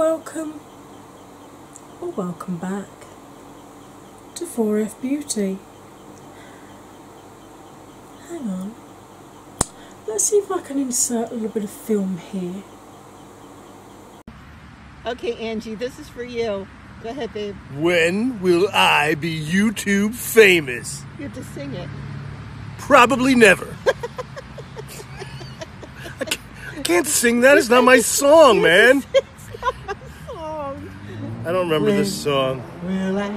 welcome or welcome back to 4F Beauty. Hang on, let's see if I can insert a little bit of film here. Okay, Angie, this is for you. Go ahead, babe. When will I be YouTube famous? You have to sing it. Probably never. I can't sing that. It's not my song, man. It's not my song. I don't remember this song. Will I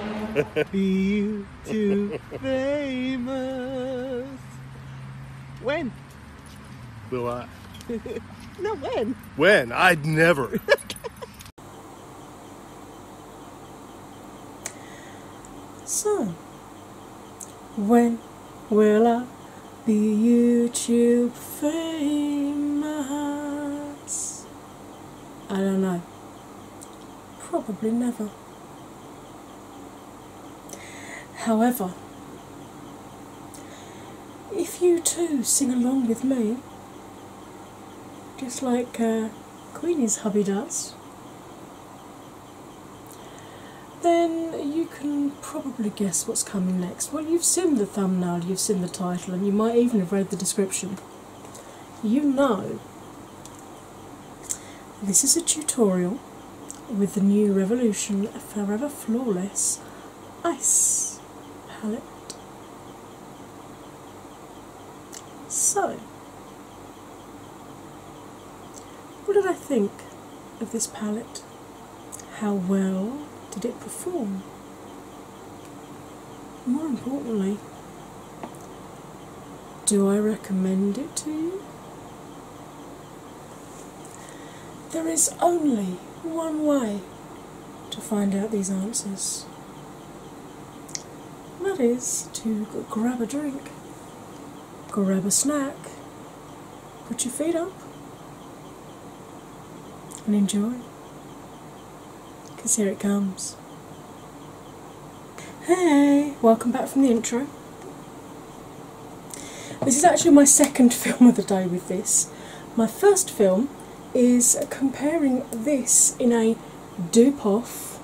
be YouTube famous? When? Will I? No, when? When? I'd never. So, when will I be YouTube famous? I don't know. Probably never. However, if you too sing along with me, just like Queenie's hubby does, then you can probably guess what's coming next. Well, you've seen the thumbnail, you've seen the title, and you might even have read the description. You know this is a tutorial with the new Revolution Forever Flawless Ice Palette. So, what did I think of this palette? How well did it perform? More importantly, do I recommend it to you? There is only one way to find out these answers, and that is to grab a drink, grab a snack, put your feet up, and enjoy. Because here it comes. Hey, welcome back from the intro. This is actually my second film of the day with this. My first film is comparing this in a dupe-off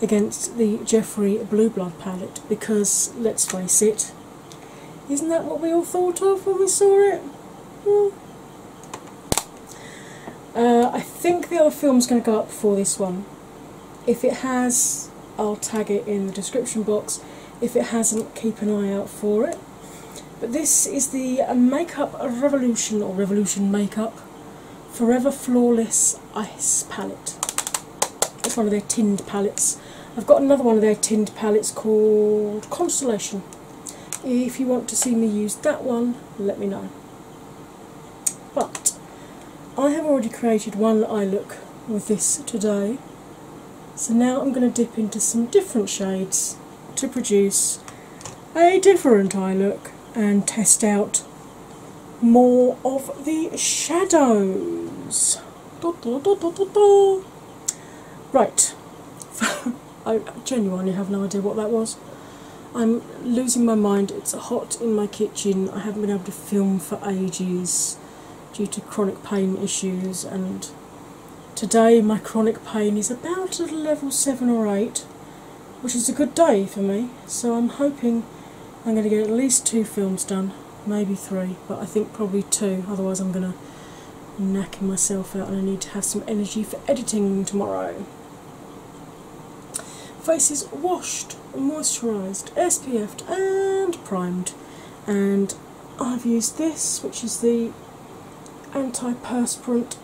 against the Jeffree Blue Blood palette, because, let's face it, isn't that what we all thought of when we saw it? I think the other film's going to go up before this one. If it has, I'll tag it in the description box. If it hasn't, keep an eye out for it. But this is the Makeup Revolution, or Revolution Makeup, Forever Flawless Ice Palette. It's one of their tinned palettes. I've got another one of their tinned palettes called Constellation. If you want to see me use that one, let me know. But I have already created one eye look with this today. So now I'm going to dip into some different shades to produce a different eye look and test out more of the shadows. Da, da, da, da, da, da. Right, I genuinely have no idea what that was. I'm losing my mind. It's hot in my kitchen. I haven't been able to film for ages due to chronic pain issues, and today my chronic pain is about at a level 7 or 8, which is a good day for me, so I'm hoping I'm going to get at least 2 films done, maybe 3, but I think probably 2, otherwise I'm going to knacker myself out and I need to have some energy for editing tomorrow. Face is washed, moisturised, SPF'd and primed, and I've used this, which is the antiperspirant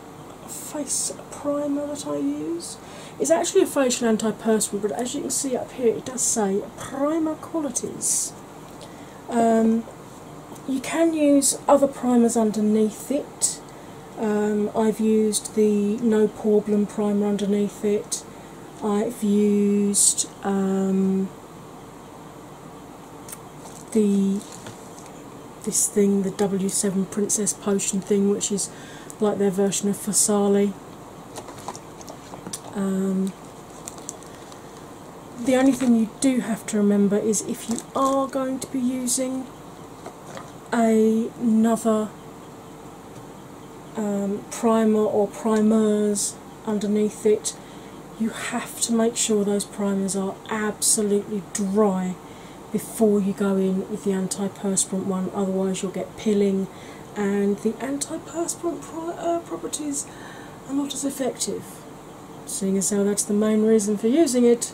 face primer that I use. It's actually a facial antiperspirant, but as you can see up here, it does say primer qualities. You can use other primers underneath it. I've used the No Problem primer underneath it. I've used the W7 Princess Potion thing, which is like their version of Fasali. The only thing you do have to remember is if you are going to be using another primer or primers underneath it, you have to make sure those primers are absolutely dry before you go in with the antiperspirant one, otherwise you'll get pilling, and the antiperspirant properties are not as effective, seeing as how that's the main reason for using it.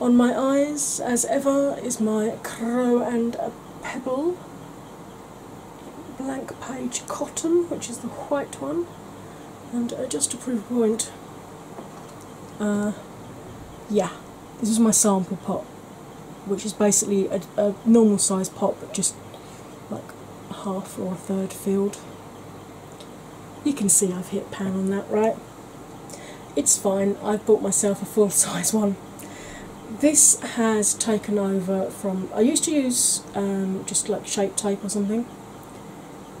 On my eyes, as ever, is my Crow and Pebble Blank Page Cotton, which is the white one, and just to prove a point, yeah, this is my sample pot, which is basically a normal size pot, but just like half or a third filled. You can see I've hit pan on that, right? It's fine, I've bought myself a full size one. This has taken over from, I used to use just like shape tape or something.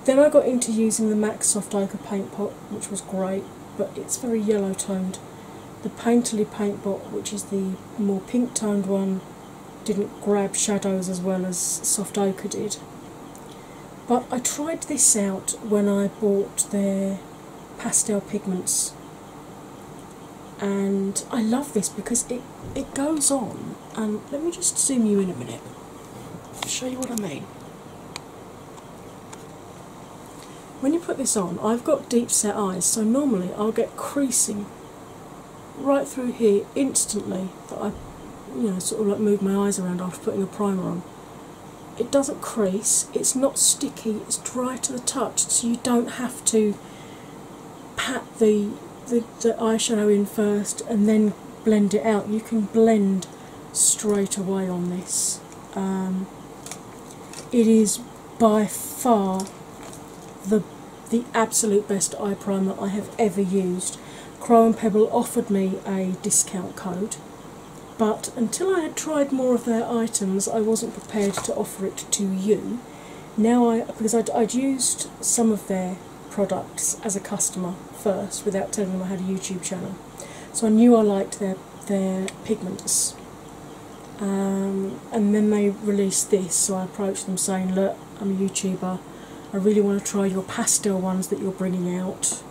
Then I got into using the MAC Soft Ochre paint pot, which was great, but it's very yellow toned. The Painterly paint pot, which is the more pink toned one, didn't grab shadows as well as Soft Ochre did. But I tried this out when I bought their Pastel Pigments, and I love this because it goes on, and let me just zoom you in a minute, show you what I mean. When you put this on, I've got deep set eyes, so normally I'll get creasing right through here instantly that I, you know, sort of like move my eyes around after putting a primer on. It doesn't crease, it's not sticky, it's dry to the touch, so you don't have to pat the eyeshadow in first and then blend it out. You can blend straight away on this. It is by far the absolute best eye primer I have ever used. Crow and Pebble offered me a discount code, but until I had tried more of their items, I wasn't prepared to offer it to you. Now because I'd used some of their products as a customer first without telling them I had a YouTube channel, so I knew I liked their pigments, and then they released this, so I approached them saying, look, I'm a YouTuber, I really want to try your pastel ones that you're bringing out.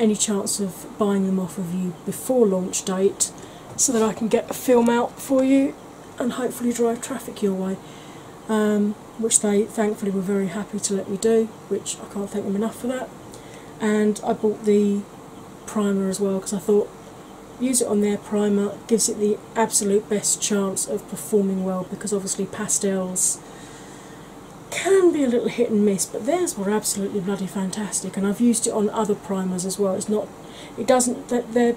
Any chance of buying them off of you before launch date so that I can get a film out for you and hopefully drive traffic your way, which they thankfully were very happy to let me do, which I can't thank them enough for that. And I bought the primer as well because I thought, use it on their primer, it gives it the absolute best chance of performing well, because obviously pastels can be a little hit and miss, but theirs were absolutely bloody fantastic, and I've used it on other primers as well. It's not, it doesn't, the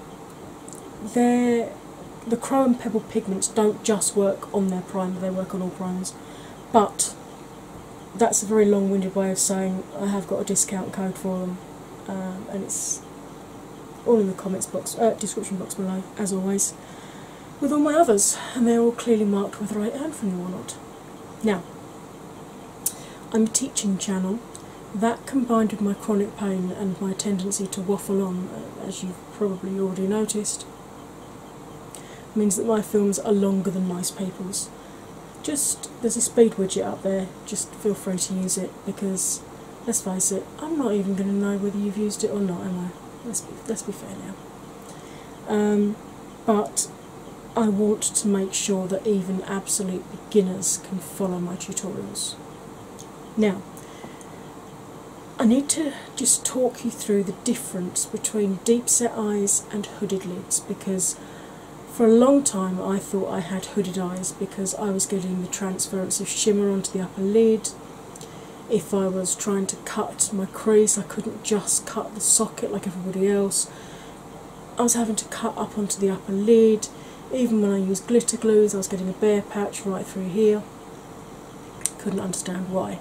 Crow and Pebble pigments don't just work on their primer, they work on all primers. But that's a very long-winded way of saying I have got a discount code for them, and it's all in the comments box, description box below, as always, with all my others, and they're all clearly marked whether I earn from you or not. Now, I'm a teaching channel. That, combined with my chronic pain and my tendency to waffle on, as you've probably already noticed, means that my films are longer than most people's. Just, there's a speed widget up there, just feel free to use it, because let's face it, I'm not even going to know whether you've used it or not, am I? Let's be fair now. But I want to make sure that even absolute beginners can follow my tutorials. Now, I need to just talk you through the difference between deep set eyes and hooded lids, because for a long time I thought I had hooded eyes because I was getting the transference of shimmer onto the upper lid. If I was trying to cut my crease, I couldn't just cut the socket like everybody else. I was having to cut up onto the upper lid. Even when I used glitter glues, I was getting a bare patch right through here. Couldn't understand why.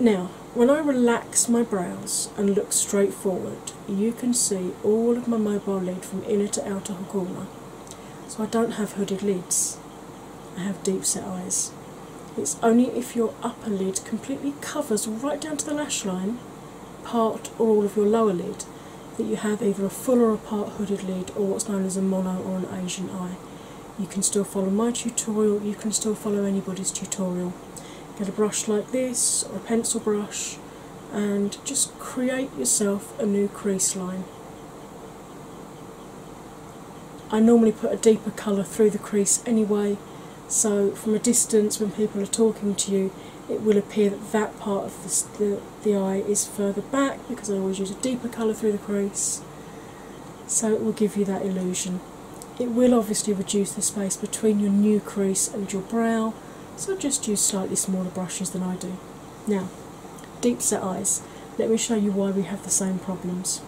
Now, when I relax my brows and look straight forward, you can see all of my mobile lid from inner to outer corner. So I don't have hooded lids, I have deep set eyes. It's only if your upper lid completely covers right down to the lash line, part or all of your lower lid, that you have either a full or a part hooded lid, or what's known as a mono or an Asian eye. You can still follow my tutorial, you can still follow anybody's tutorial. Get a brush like this, or a pencil brush, and just create yourself a new crease line. I normally put a deeper colour through the crease anyway, so from a distance when people are talking to you it will appear that that part of the eye is further back, because I always use a deeper colour through the crease, so it will give you that illusion. It will obviously reduce the space between your new crease and your brow, so just use slightly smaller brushes than I do. Now, deep set eyes. Let me show you why we have the same problems.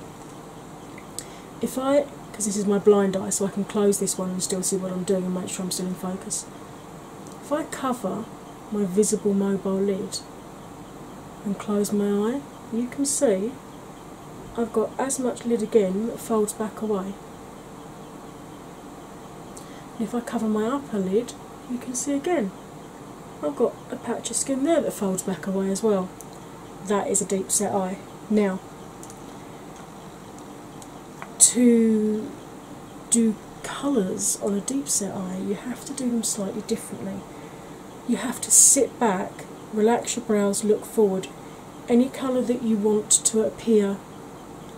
Because this is my blind eye, so I can close this one and still see what I'm doing and make sure I'm still in focus. If I cover my visible mobile lid and close my eye, you can see I've got as much lid again that folds back away. And if I cover my upper lid, you can see again I've got a patch of skin there that folds back away as well. That is a deep set eye. Now, to do colours on a deep set eye, you have to do them slightly differently. You have to sit back, relax your brows, look forward. Any colour that you want to appear,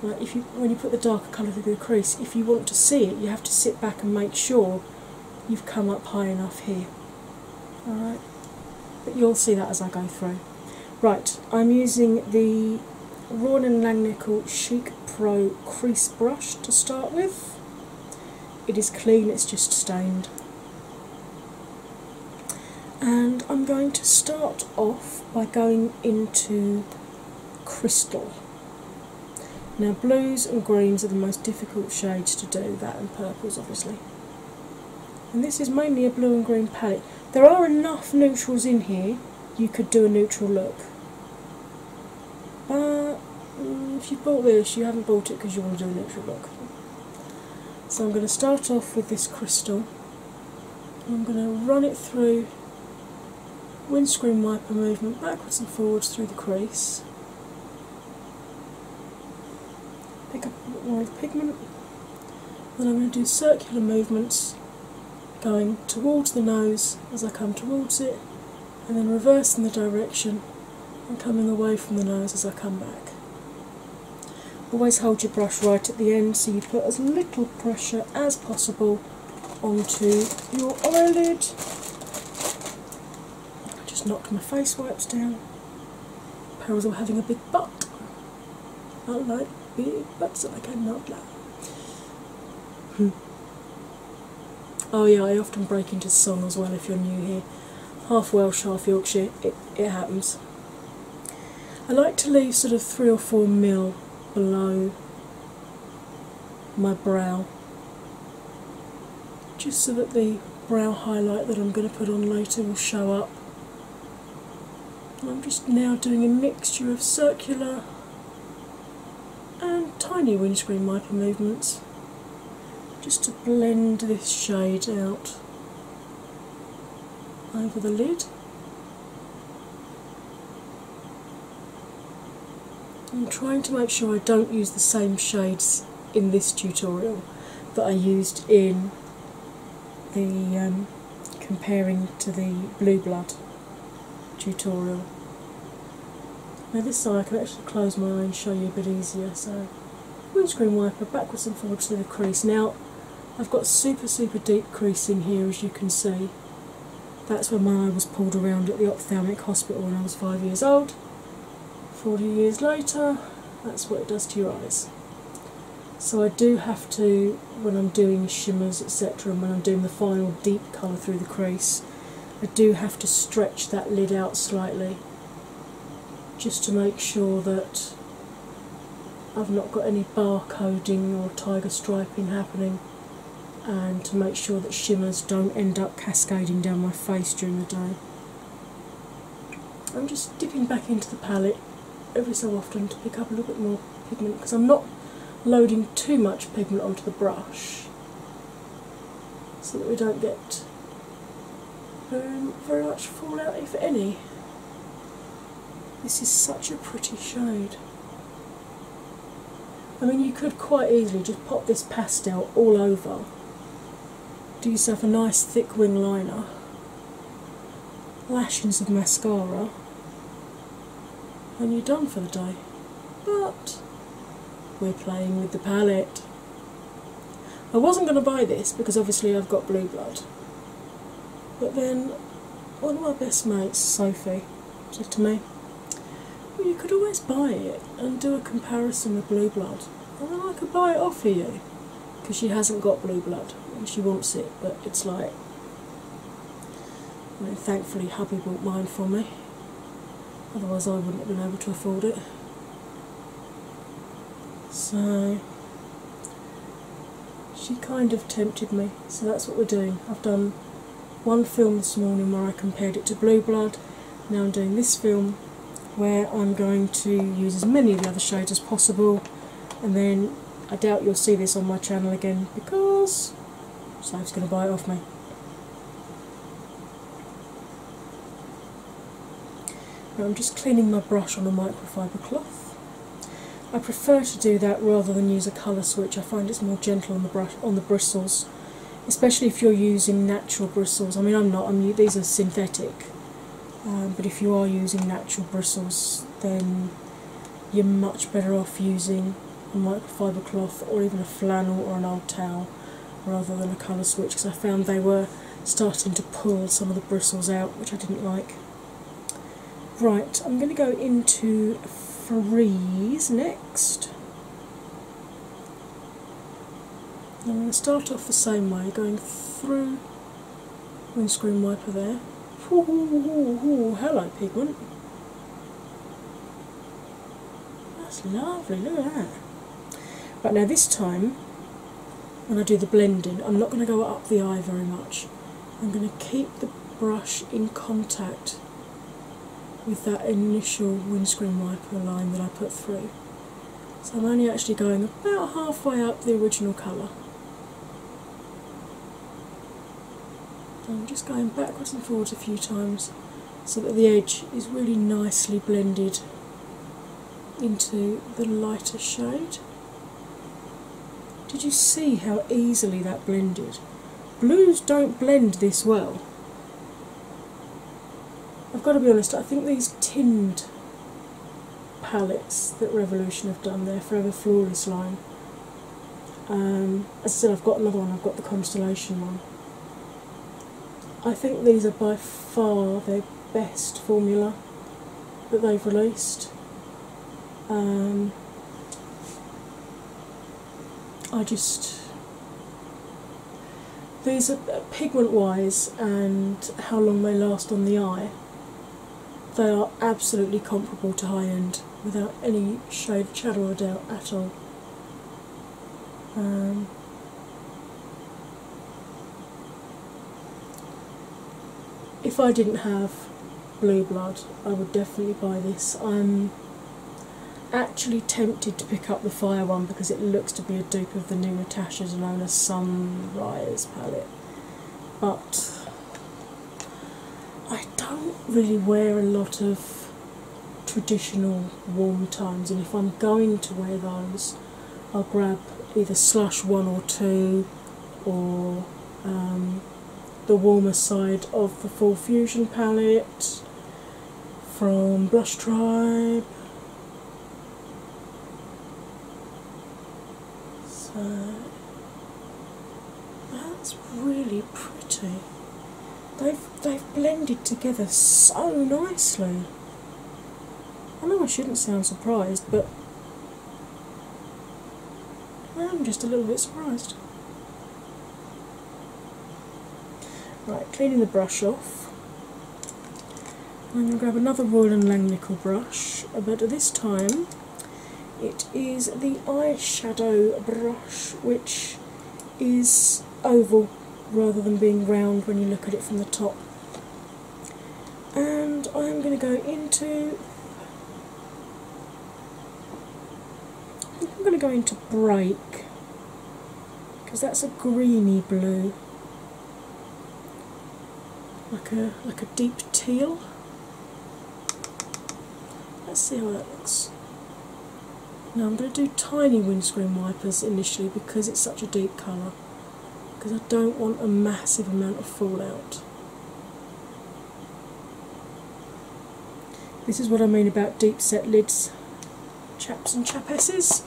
like when you put the darker colour through the crease, if you want to see it, you have to sit back and make sure you've come up high enough here. Alright, but you'll see that as I go through. Right, I'm using the Rawdon Langnickel Chic Pro crease brush to start with. It is clean, it's just stained. And I'm going to start off by going into Crystal. Now, blues and greens are the most difficult shades to do, that and purples obviously. And this is mainly a blue and green palette. There are enough neutrals in here you could do a neutral look. But if you bought this, you haven't bought it because you want to do a neutral look. So I'm going to start off with this Crystal. I'm going to run it through windscreen wiper movement backwards and forwards through the crease. Pick up more of the pigment. Then I'm going to do circular movements going towards the nose as I come towards it, and then reversing the direction and coming away from the nose as I come back. Always hold your brush right at the end so you put as little pressure as possible onto your eyelid. I just knocked my face wipes down. Pearls are having a big butt. I like big butts that I cannot like. Oh yeah, I often break into song as well if you're new here. Half Welsh, half Yorkshire, it happens. I like to leave sort of 3 or 4 mil below my brow, just so that the brow highlight that I'm going to put on later will show up. And I'm just now doing a mixture of circular and tiny windscreen wiper movements, just to blend this shade out over the lid . I'm trying to make sure I don't use the same shades in this tutorial that I used in the comparing to the Blue Blood tutorial. Now this side I can actually close my eye and show you a bit easier, so windscreen wiper backwards and forwards through the crease. Now I've got super deep crease in here, as you can see. That's when my eye was pulled around at the ophthalmic hospital when I was 5 years old. 40 years later, that's what it does to your eyes. So I do have to, when I'm doing shimmers etc, and when I'm doing the final deep colour through the crease, I do have to stretch that lid out slightly, just to make sure that I've not got any bar coding or tiger striping happening, and to make sure that shimmers don't end up cascading down my face during the day. I'm just dipping back into the palette every so often to pick up a little bit more pigment, because I'm not loading too much pigment onto the brush, so that we don't get very much fallout, if any. This is such a pretty shade. I mean, you could quite easily just pop this pastel all over. Do yourself a nice thick wing liner, lashings of mascara, and you're done for the day. But we're playing with the palette. I wasn't going to buy this because obviously I've got Blue Blood, but then one of my best mates, Sophie, said to me, well, you could always buy it and do a comparison with Blue Blood, and then I could buy it off for you, because she hasn't got Blue Blood and she wants it, but it's like, you know, thankfully hubby bought mine for me, otherwise I wouldn't have been able to afford it. So she kind of tempted me, so that's what we're doing. I've done one film this morning where I compared it to Blue Blood. Now I'm doing this film where I'm going to use as many of the other shades as possible, and then I doubt you'll see this on my channel again because Saf's going to buy it off me. Now I'm just cleaning my brush on a microfiber cloth. I prefer to do that rather than use a colour switch. I find it's more gentle on the brush, on the bristles. Especially if you're using natural bristles. I mean, I'm not. These are synthetic, but if you are using natural bristles, then you're much better off using a microfiber cloth or even a flannel or an old towel rather than a colour switch, because I found they were starting to pull some of the bristles out, which I didn't like. Right, I'm going to go into Freeze next. I'm going to start off the same way, going through windscreen wiper there. Ooh, hello pigment. That's lovely, look at that. Right, now this time, when I do the blending, I'm not going to go up the eye very much. I'm going to keep the brush in contact with that initial windscreen wiper line that I put through. So I'm only actually going about halfway up the original colour. I'm just going backwards and forwards a few times so that the edge is really nicely blended into the lighter shade. Did you see how easily that blended? Blues don't blend this well. I've got to be honest, I think these tinned palettes that Revolution have done, their Forever Flawless line. As I said, I've got another one, I've got the Constellation one. I think these are by far their best formula that they've released. These are pigment wise and how long they last on the eye, they are absolutely comparable to high end without any shade, shadow or doubt at all. If I didn't have Blue Blood, I would definitely buy this. I'm actually tempted to pick up the fire one because it looks to be a dupe of the new Natasha Denona Sunrise palette, but I don't really wear a lot of traditional warm tones, and if I'm going to wear those, I'll grab either Slush 1 or 2 or the warmer side of the Full Fusion palette from Blush Tribe. So that's really pretty. They've blended together so nicely. I know I shouldn't sound surprised, but I'm just a little bit surprised. Right, cleaning the brush off. I'm going to grab another Rawdon Langnickel brush, but this time it is the eyeshadow brush, which is oval rather than being round when you look at it from the top. And I'm going to go into, I think I'm going to go into Break, because that's a greeny blue, like a deep teal. Let's see how that looks. Now I'm going to do tiny windscreen wipers initially because it's such a deep colour, because I don't want a massive amount of fallout. This is what I mean about deep set lids, chaps and chapesses.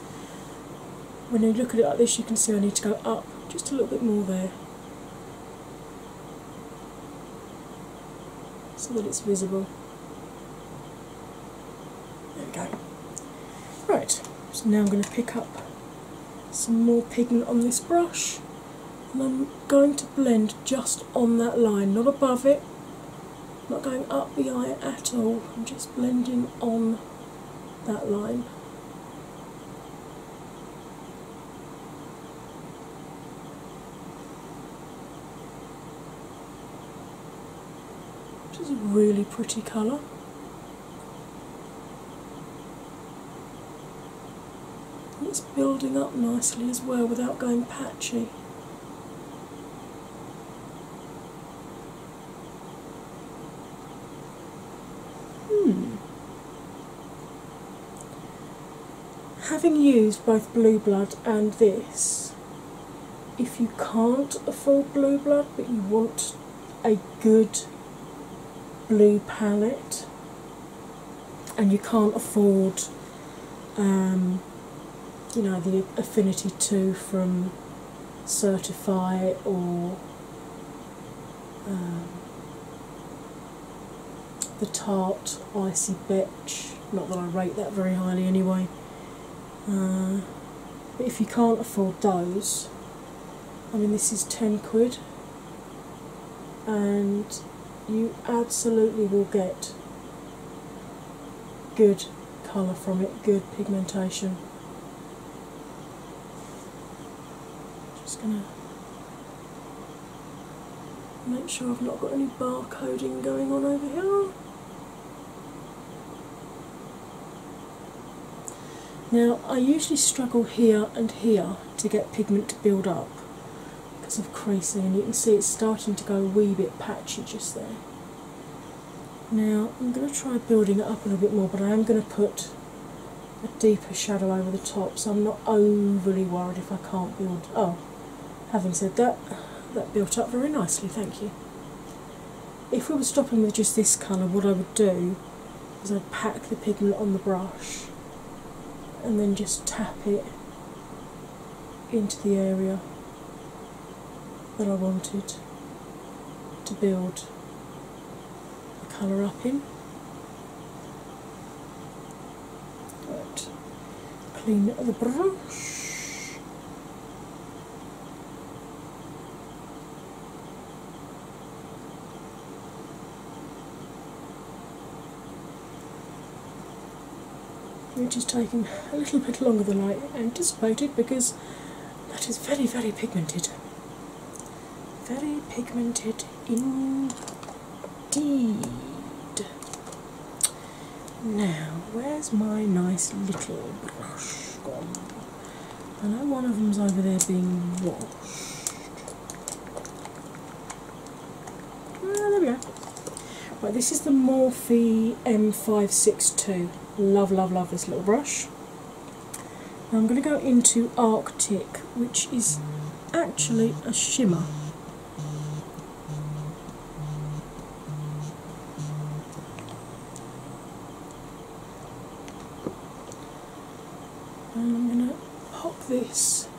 When you look at it like this, you can see I need to go up just a little bit more there, so that it's visible. There we go. Right, so now I'm going to pick up some more pigment on this brush, and I'm going to blend just on that line, not above it, not going up the eye at all, I'm just blending on that line. Which is a really pretty colour. And it's building up nicely as well without going patchy. Having used both Blue Blood and this, if you can't afford Blue Blood but you want a good blue palette and you can't afford you know, the Affinity 2 from Certify or the Tarte Icy Bitch, not that I rate that very highly anyway. But if you can't afford those, I mean, this is £10, and you absolutely will get good colour from it, good pigmentation. Just gonna make sure I've not got any barcoding going on over here. Now, I usually struggle here and here to get pigment to build up because of creasing, and you can see it's starting to go a wee bit patchy just there. Now, I'm going to try building it up a little bit more, but I am going to put a deeper shadow over the top, so I'm not overly worried if I can't build. Oh, having said that, that built up very nicely, thank you. If we were stopping with just this colour, what I would do is I'd pack the pigment on the brush and then just tap it into the area that I wanted to build the colour up in. Right. Clean the brush. Which is taking a little bit longer than I anticipated because that is very, very pigmented. Very pigmented indeed. Now, where's my nice little brush gone? I know one of them's over there being washed. Well, there we go. Right, this is the Morphe M562. Love, love, love this little brush. Now I'm going to go into Arctic, which is actually a shimmer. And I'm going to pop this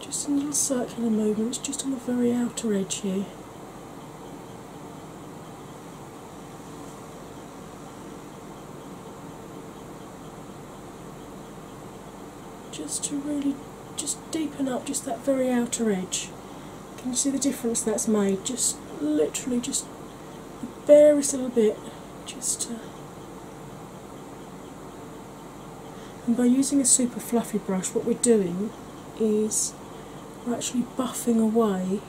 just in little circular movements, just on the very outer edge here. Just to really just deepen up just that very outer edge. Can you see the difference that's made? Just literally just the barest little bit, just to... And by using a super fluffy brush, what we're doing is we're actually buffing away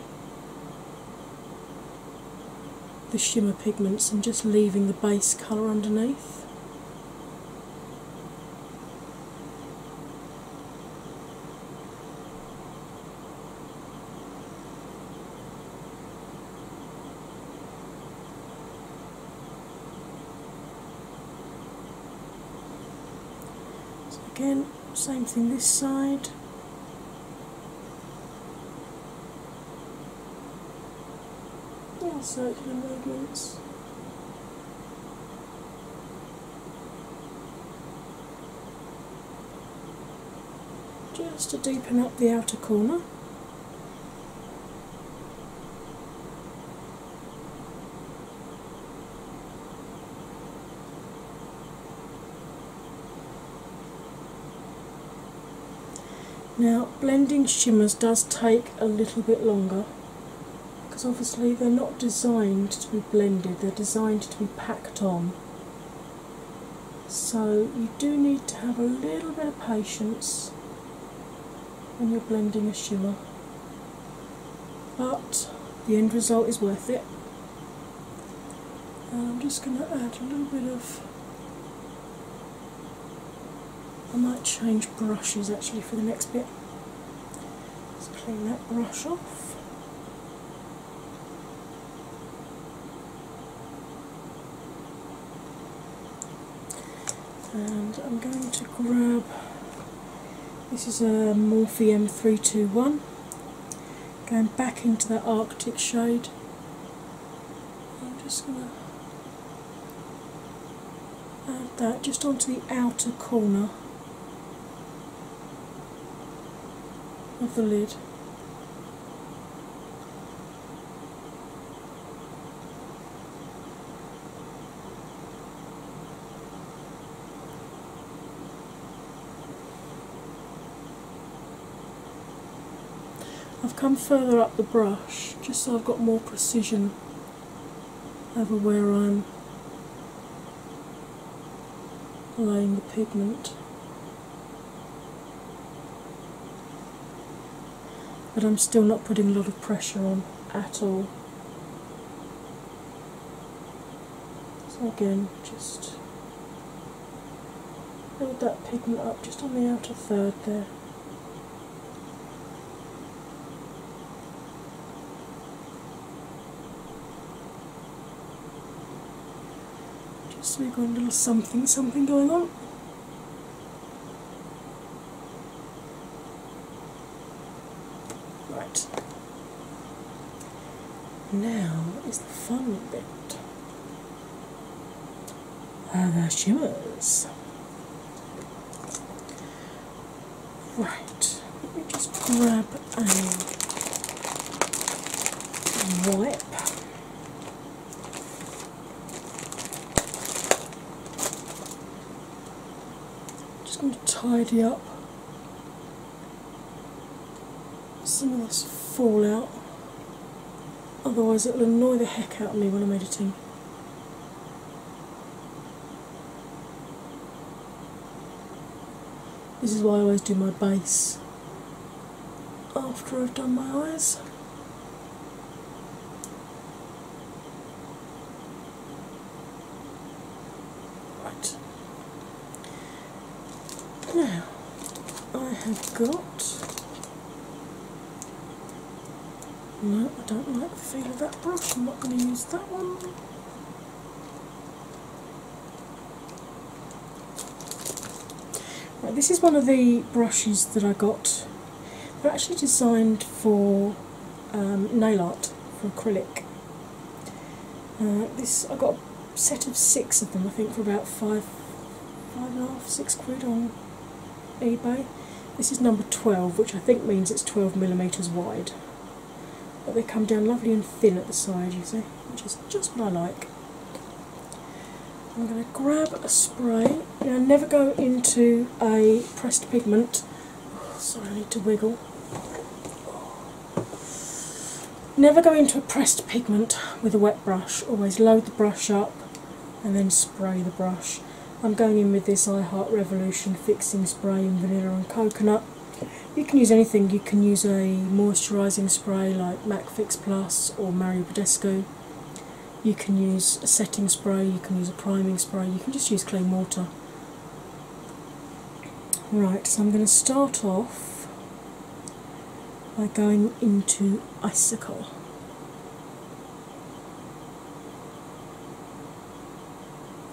the shimmer pigments and just leaving the base colour underneath. Again, same thing this side. Little circular movements. just to deepen up the outer corner. Now, blending shimmers does take a little bit longer because obviously they're not designed to be blended, they're designed to be packed on. So you do need to have a little bit of patience when you're blending a shimmer, but the end result is worth it. And I'm just going to add a little bit of, I might change brushes actually for the next bit. Let's clean that brush off. And I'm going to grab, this is a Morphe M321, going back into that Arctic shade. I'm just going to add that just onto the outer corner of the lid. I've come further up the brush just so I've got more precision over where I'm laying the pigment. But I'm still not putting a lot of pressure on at all. So again, just build that pigment up just on the outer third there. Just so we've got a little something going on. Now is the fun bit, the shimmers. Right, let me just grab a wipe. Just going to tidy up some of this fallout. Otherwise it'll annoy the heck out of me when I'm editing. This is why I always do my base after I've done my eyes. Right. Now, I have got... No, I don't like the feel of that brush, I'm not going to use that one. Right, this is one of the brushes that I got. They're actually designed for nail art, for acrylic. I got a set of 6 of them, I think, for about £6 on eBay. This is number 12, which I think means it's 12mm wide. But they come down lovely and thin at the side, you see, which is just what I like. I'm going to grab a spray. Now, never go into a pressed pigment. Oh, sorry, I need to wiggle. Never go into a pressed pigment with a wet brush. Always load the brush up and then spray the brush. I'm going in with this iHeart Revolution Fixing Spray in Vanilla and Coconut. You can use anything, you can use a moisturising spray like MAC Fix Plus or Mario Badescu. You can use a setting spray, you can use a priming spray, you can just use clean water. Right, so I'm going to start off by going into Icicle.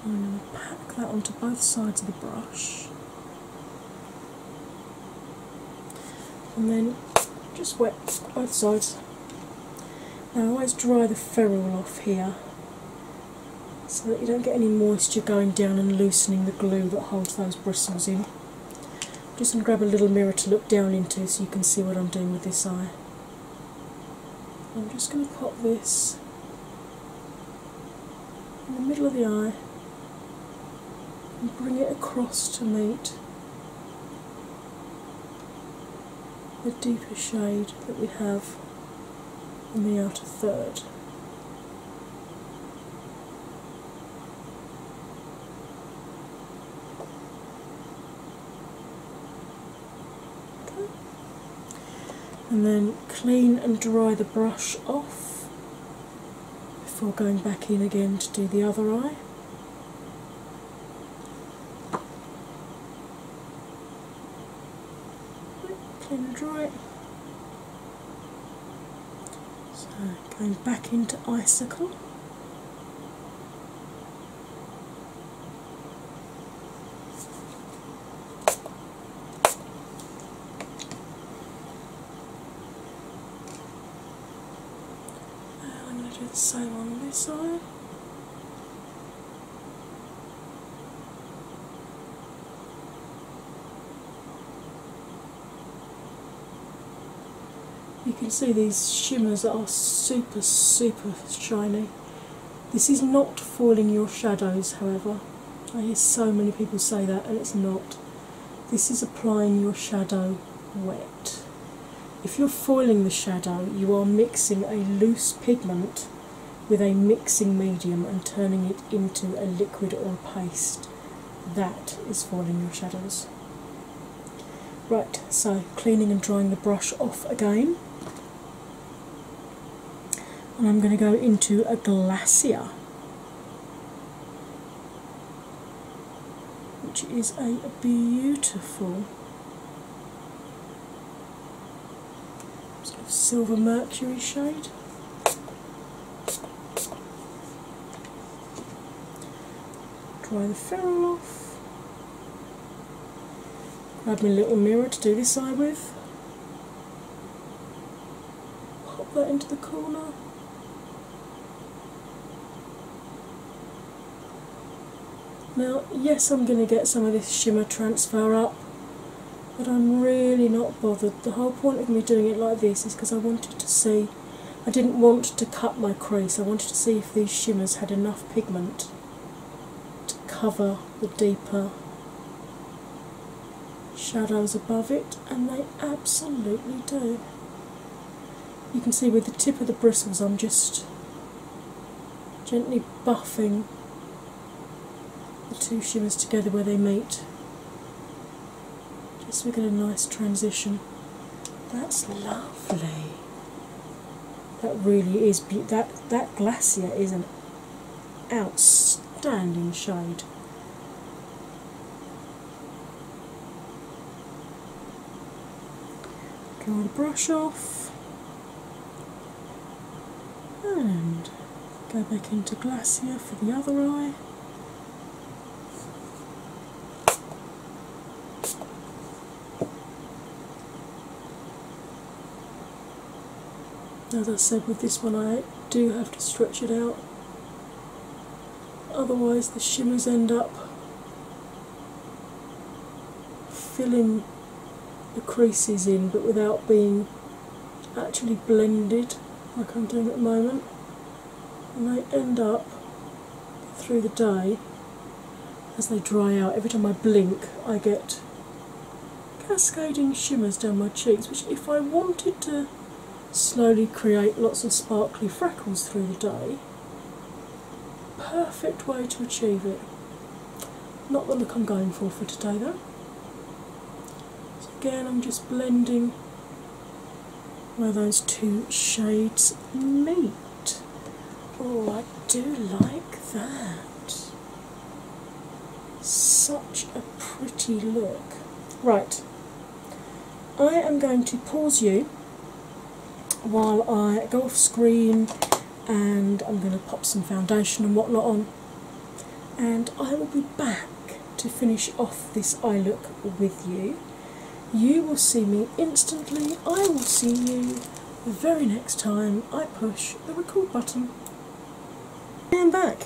I'm going to pack that onto both sides of the brush. And then just wet both sides. Now I always dry the ferrule off here so that you don't get any moisture going down and loosening the glue that holds those bristles in. Just going to grab a little mirror to look down into so you can see what I'm doing with this eye. I'm just going to pop this in the middle of the eye and bring it across to meet the deeper shade that we have in the outer third. Okay. And then clean and dry the brush off before going back in again to do the other eye. So going back into Icicle. I'm going to do the same on this side. You can see these shimmers are super, super shiny. This is not foiling your shadows, however. I hear so many people say that, and it's not. This is applying your shadow wet. If you're foiling the shadow, you are mixing a loose pigment with a mixing medium and turning it into a liquid or a paste. That is foiling your shadows. Right, so cleaning and drying the brush off again. And I'm going to go into a glacier, which is a beautiful sort of silver mercury shade. Dry the ferrule off. Grab my little mirror to do this eye with. Pop that into the corner. Now, yes, I'm going to get some of this shimmer transfer up, but I'm really not bothered. The whole point of me doing it like this is because I wanted to see, I didn't want to cut my crease, I wanted to see if these shimmers had enough pigment to cover the deeper shadows above it, and they absolutely do. You can see with the tip of the bristles I'm just gently buffing the two shimmers together where they meet, just so we get a nice transition. That's lovely. That really is beautiful. That glacier is an outstanding shade. Draw the brush off and go back into Glacier for the other eye. As I said, with this one I do have to stretch it out, otherwise the shimmers end up filling the creases in but without being actually blended like I'm doing at the moment, and they end up through the day as they dry out. Every time I blink I get cascading shimmers down my cheeks, which if I wanted to slowly create lots of sparkly freckles through the day. Perfect way to achieve it. Not the look I'm going for today though. So again I'm just blending where those two shades meet. Oh, I do like that. Such a pretty look. Right, I am going to pause you while I go off screen and I'm going to pop some foundation and whatnot on, and I will be back to finish off this eye look with you. You will see me instantly. I will see you the very next time I push the record button. And I'm back.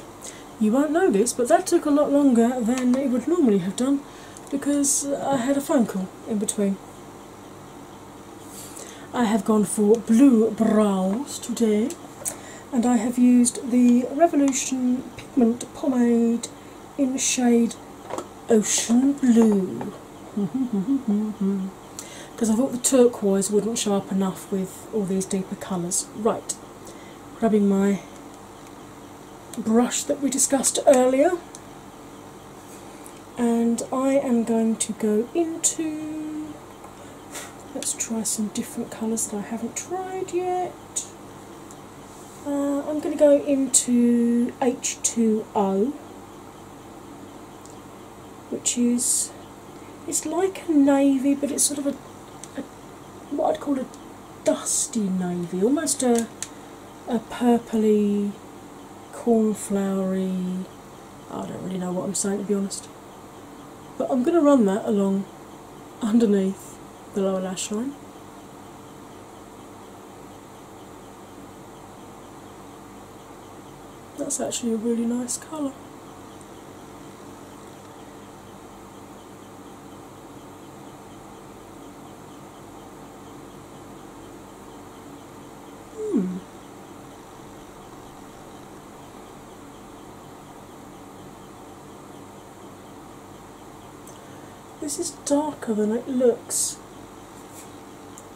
You won't know this, but that took a lot longer than it would normally have done. because I had a phone call in between. I have gone for blue brows today, and I have used the Revolution Pigment Pomade in shade Ocean Blue. Because I thought the turquoise wouldn't show up enough with all these deeper colours. Right, grabbing my brush that we discussed earlier, and I am going to go into, let's try some different colours that I haven't tried yet. I'm going to go into H2O, which is, it's like a navy, but it's sort of a what I'd call a dusty navy, almost a purpley, cornflowery, I don't really know what I'm saying, to be honest. But I'm going to run that along underneath the lower lash line. That's actually a really nice colour. This is darker than it looks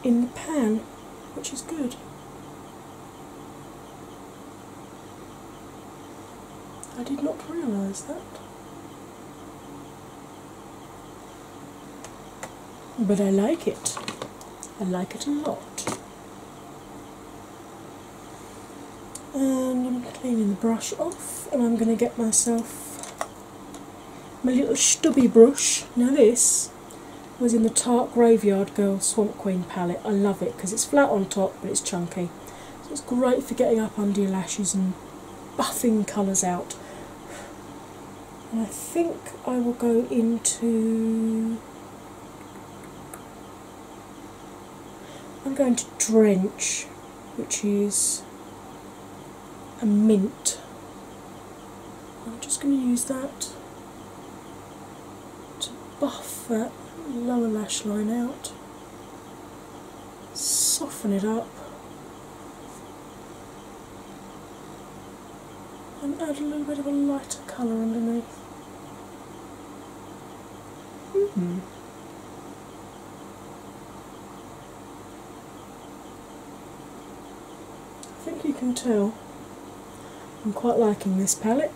in the pan, which is good. I did not realise that. But I like it. I like it a lot. And I'm cleaning the brush off, and I'm going to get myself my little stubby brush. Now this was in the Tarte Graveyard Girl Swamp Queen palette. I love it because it's flat on top but it's chunky. So it's great for getting up under your lashes and buffing colours out. And I think I will go into... I'm going to Drench, which is a mint. I'm just going to use that. Buff that lower lash line out, soften it up, and add a little bit of a lighter colour underneath. Mm-hmm. I think you can tell I'm quite liking this palette.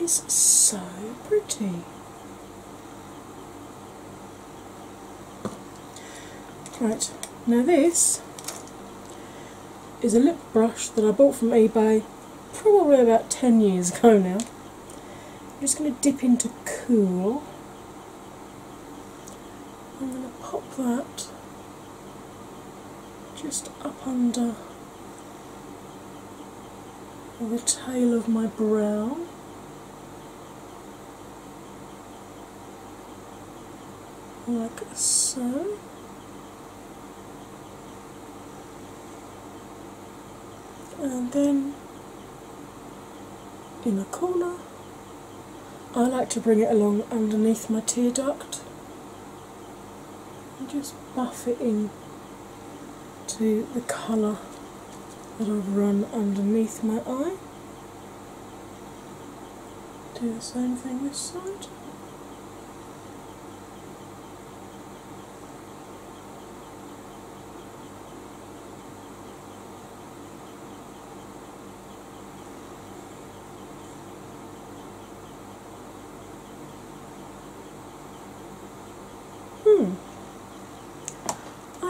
It's so pretty. Right, now this is a lip brush that I bought from eBay probably about 10 years ago now. I'm just going to dip into Cool. I'm going to pop that just up under the tail of my brow. Like so. And then in the corner, I like to bring it along underneath my tear duct and just buff it in to the colour that I've run underneath my eye. Do the same thing this side.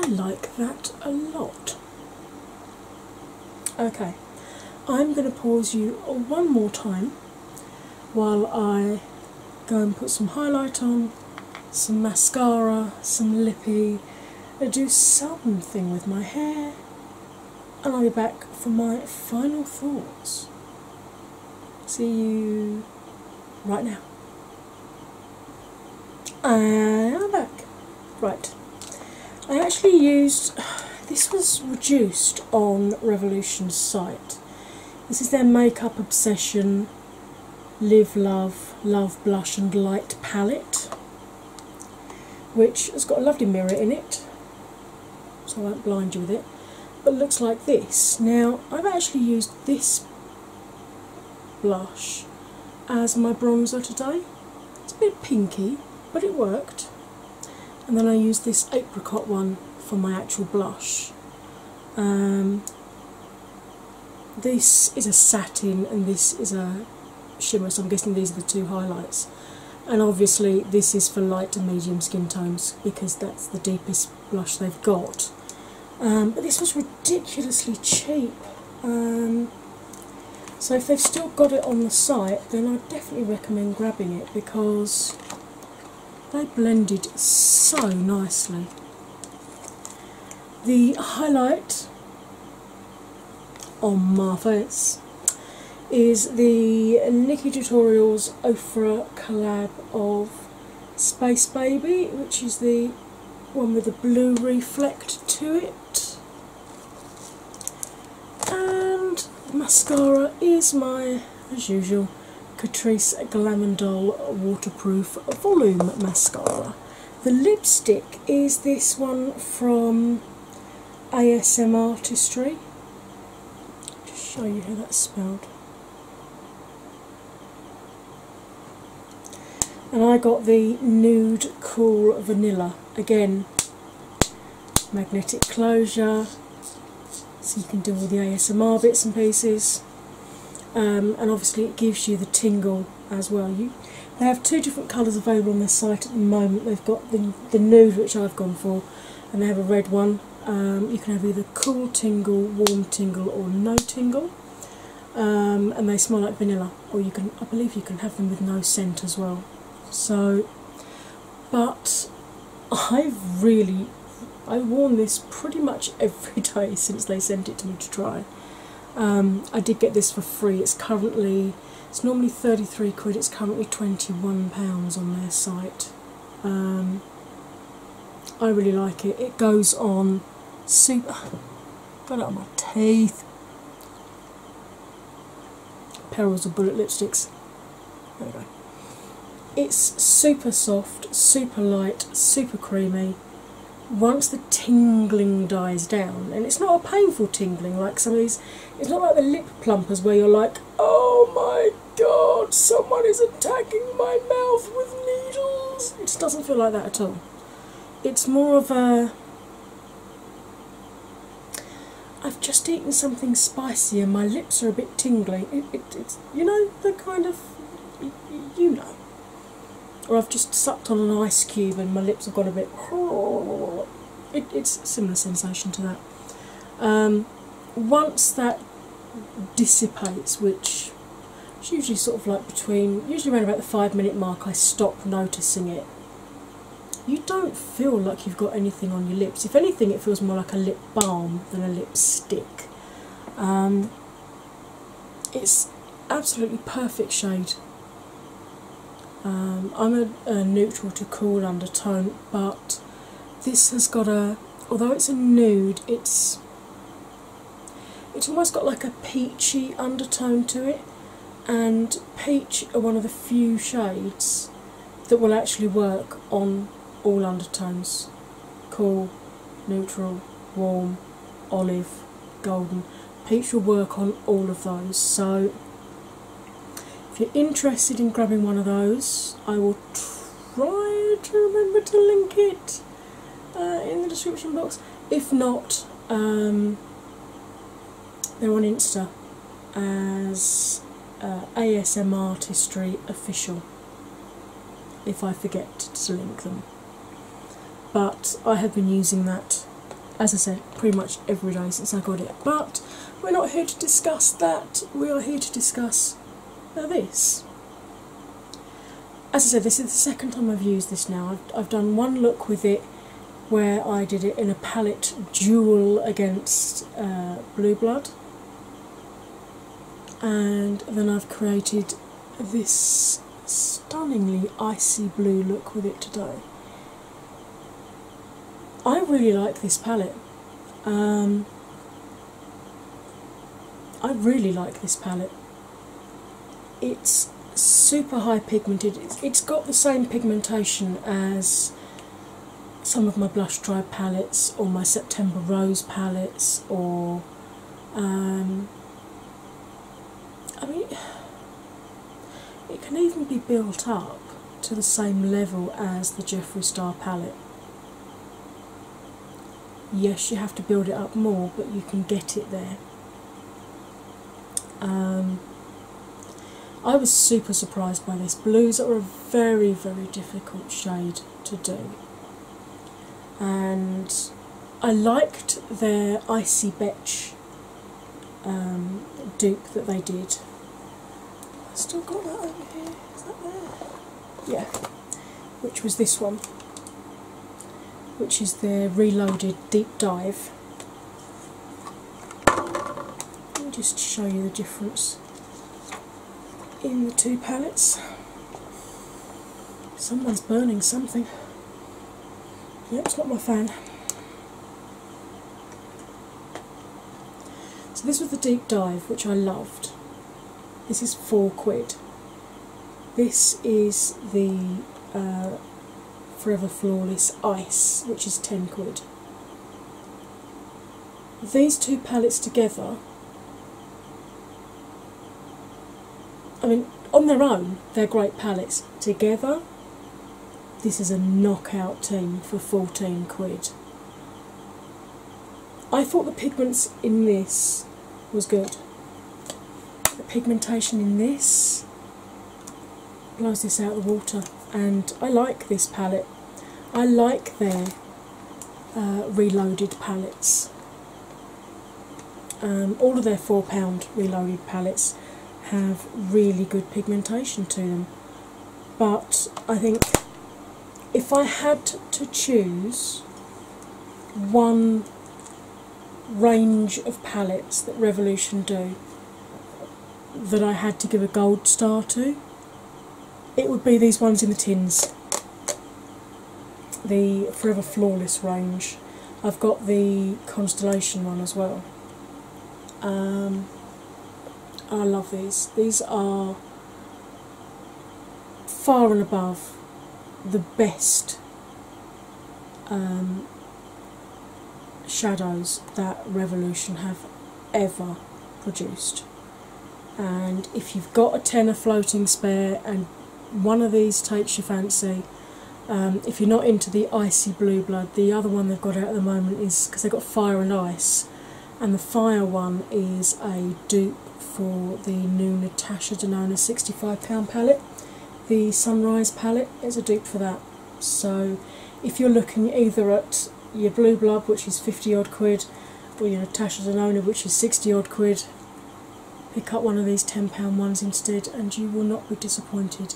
Like that a lot. Okay, I'm going to pause you one more time while I go and put some highlight on, some mascara, some lippy, I do something with my hair, and I'll be back for my final thoughts. See you right now. And I'm back. Right. I actually used, this was reduced on Revolution's site. This is their Makeup Obsession Live Love, Love Blush and Light palette, which has got a lovely mirror in it, so I won't blind you with it, but it looks like this. Now, I've actually used this blush as my bronzer today. It's a bit pinky, but it worked. And then I used this apricot one for my actual blush. This is a satin and this is a shimmer, so I'm guessing these are the two highlights. And obviously this is for light to medium skin tones because that's the deepest blush they've got. But this was ridiculously cheap. So if they've still got it on the site, then I'd definitely recommend grabbing it because they blended so nicely. The highlight on my face is the Nikkie Tutorials Ofra collab of Space Baby, which is the one with the blue reflect to it. And the mascara is my, as usual, Catrice Glamandol Waterproof Volume Mascara. The lipstick is this one from ASM Artistry. Just show you how that's spelled. And I got the Nude Cool Vanilla. Again, magnetic closure, so you can do all the ASMR bits and pieces. And obviously it gives you the tingle as well. They have two different colours available on their site at the moment. They've got the nude, which I've gone for, and they have a red one. You can have either cool tingle, warm tingle or no tingle. And they smell like vanilla, or you can, I believe you can have them with no scent as well. So, but I've really, I've worn this pretty much every day since they sent it to me to try. I did get this for free. It's currently, it's normally £33, it's currently £21 on their site. I really like it. It goes on super, got it on my teeth. Perils of bullet lipsticks. There we go. It's super soft, super light, super creamy. Once the tingling dies down, and it's not a painful tingling like some of these, it's not like the lip plumpers where you're like, oh my god, someone is attacking my mouth with needles. It just doesn't feel like that at all. It's more of a, I've just eaten something spicy and my lips are a bit tingly. It's, you know, the kind of, you know. Or I've just sucked on an ice cube and my lips have gone a bit... It's a similar sensation to that. Once that dissipates, which is usually sort of like between... Usually around about the 5-minute mark I stop noticing it. You don't feel like you've got anything on your lips. If anything, it feels more like a lip balm than a lipstick. It's absolutely perfect shade. I'm a neutral to cool undertone, but this has got a, although it's a nude, it's almost got like a peachy undertone to it, and peach are one of the few shades that will actually work on all undertones. Cool, neutral, warm, olive, golden. Peach will work on all of those, so if you're interested in grabbing one of those, I will try to remember to link it in the description box. If not, they're on Insta as ASM Artistry Official, if I forget to link them. But I have been using that, as I said, pretty much every day since I got it. But we're not here to discuss that, we are here to discuss this. As I said, this is the second time I've used this now. I've done one look with it where I did it in a palette duel against Blue Blood. And then I've created this stunningly icy blue look with it today. I really like this palette. I really like this palette. It's super high pigmented. It's got the same pigmentation as some of my Blush Tribe palettes or my September Rose palettes, or I mean, it can even be built up to the same level as the Jeffree Star palette. Yes, you have to build it up more, but you can get it there. I was super surprised by this. Blues are a very, very difficult shade to do. And I liked their Icy Bitch dupe that they did. I've still got that over here. Is that there? Yeah. Which was this one. Which is their Reloaded Deep Dive. Let me just show you the difference in the two palettes. Someone's burning something. Yep, it's not my fan. So this was the Deep Dive, which I loved. This is £4. This is the Forever Flawless Ice, which is £10. These two palettes together, I mean, on their own, they're great palettes. Together, this is a knockout team for £14. I thought the pigments in this was good. The pigmentation in this blows this out of the water. And I like this palette. I like their Reloaded palettes. All of their £4 Reloaded palettes have really good pigmentation to them. But I think if I had to choose one range of palettes that Revolution do that I had to give a gold star to, it would be these ones in the tins. The Forever Flawless range. I've got the Constellation one as well. I love these. These are far and above the best shadows that Revolution have ever produced. And if you've got a tenner floating spare and one of these takes your fancy. If you're not into the Icy Blue Blood, the other one they've got out at the moment is, because they've got Fire and Ice, and the Fire one is a dupe for the new Natasha Denona £65 palette. The Sunrise palette is a dupe for that. So if you're looking either at your Blue Blood, which is £50 odd, or your Natasha Denona, which is £60 odd, pick up one of these £10 ones instead, and you will not be disappointed.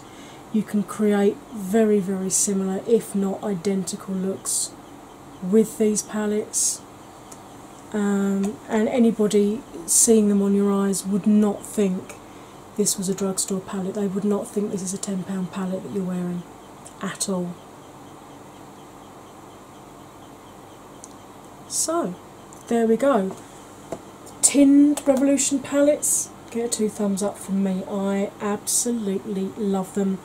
You can create very, very similar, if not identical, looks with these palettes. And anybody seeing them on your eyes would not think this was a drugstore palette. They would not think this is a £10 palette that you're wearing at all. So, there we go. Tinned Revolution palettes. Get 2 thumbs up from me. I absolutely love them,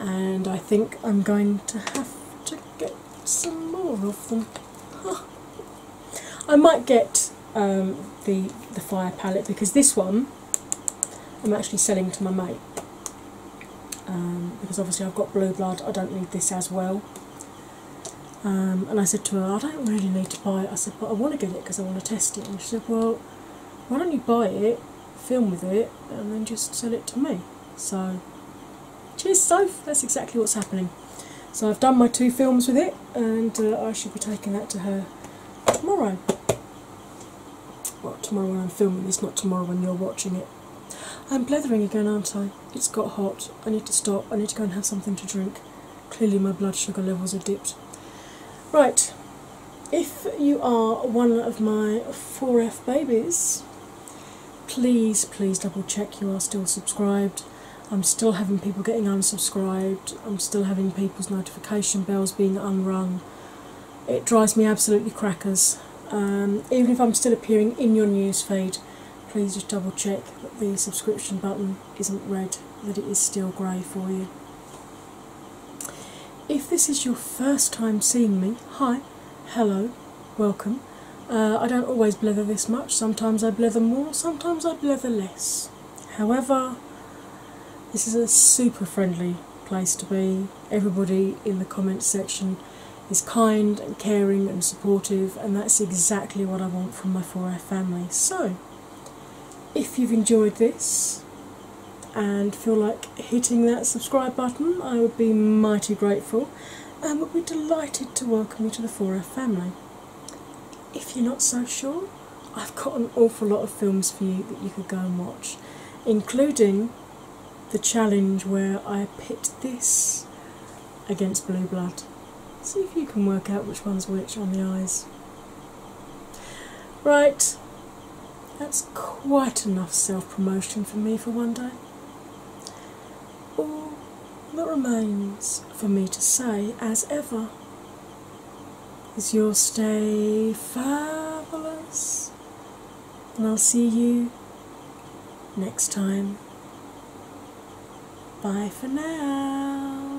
and I think I'm going to have to get some more of them. Huh. I might get the Fire palette, because this one I'm actually selling to my mate, because obviously I've got Blue Blood, I don't need this as well. And I said to her, I don't really need to buy it. I said, but I want to get it because I want to test it. And she said, well, why don't you buy it, film with it, and then just sell it to me. So, cheers, Soph. That's exactly what's happening. So I've done my 2 films with it, and I should be taking that to her tomorrow. Well, tomorrow when I'm filming this, not tomorrow when you're watching it. I'm blethering again, aren't I? It's got hot. I need to stop. I need to go and have something to drink. Clearly my blood sugar levels are dipped. Right. If you are one of my 4F babies, please, please double check you are still subscribed. I'm still having people getting unsubscribed. I'm still having people's notification bells being unrung. It drives me absolutely crackers. Even if I'm still appearing in your newsfeed, please just double check that the subscription button isn't red, that it is still grey for you. If this is your first time seeing me, hi, hello, welcome. I don't always blether this much. Sometimes I blether more, sometimes I blether less. However, this is a super friendly place to be. Everybody in the comments section is kind and caring and supportive, and that's exactly what I want from my 4F family. So, if you've enjoyed this and feel like hitting that subscribe button, I would be mighty grateful and would be delighted to welcome you to the 4F family. If you're not so sure, I've got an awful lot of films for you that you could go and watch, including the challenge where I pit this against Blue Blood. See if you can work out which one's which on the eyes. Right, that's quite enough self-promotion for me for one day. All that remains for me to say, as ever, is you'll stay fabulous, and I'll see you next time. Bye for now.